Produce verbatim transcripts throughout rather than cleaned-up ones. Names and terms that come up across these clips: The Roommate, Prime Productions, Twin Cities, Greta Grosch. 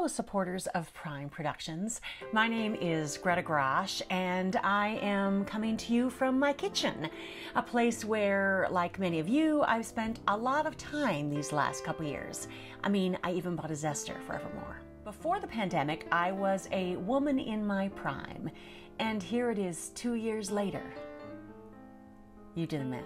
fellow supporters of Prime Productions. My name is Greta Grosch, and I am coming to you from my kitchen, a place where, like many of you, I've spent a lot of time these last couple years. I mean, I even bought a zester for Evermore. Before the pandemic, I was a woman in my prime, and here it is two years later. You do the math.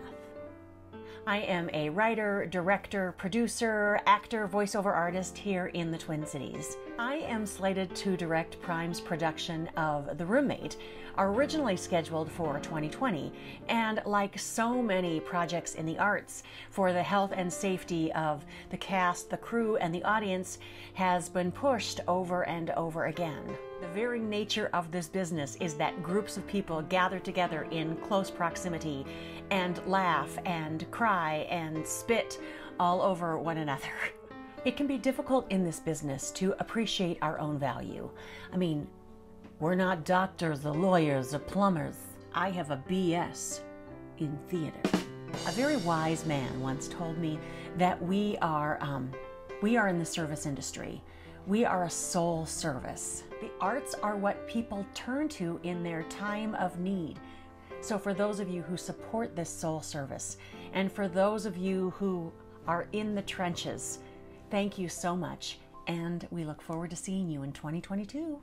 I am a writer, director, producer, actor, voiceover artist here in the Twin Cities. I am slated to direct Prime's production of The Roommate, originally scheduled for twenty twenty, and like so many projects in the arts, for the health and safety of the cast, the crew, and the audience has been pushed over and over again. The very nature of this business is that groups of people gather together in close proximity and laugh and cry and spit all over one another. It can be difficult in this business to appreciate our own value. I mean, we're not doctors or lawyers or plumbers. I have a B S in theater. A very wise man once told me that we are, um, we are in the service industry. We are a soul service. The arts are what people turn to in their time of need. So for those of you who support this soul service, and for those of you who are in the trenches, thank you so much, and we look forward to seeing you in twenty twenty-two.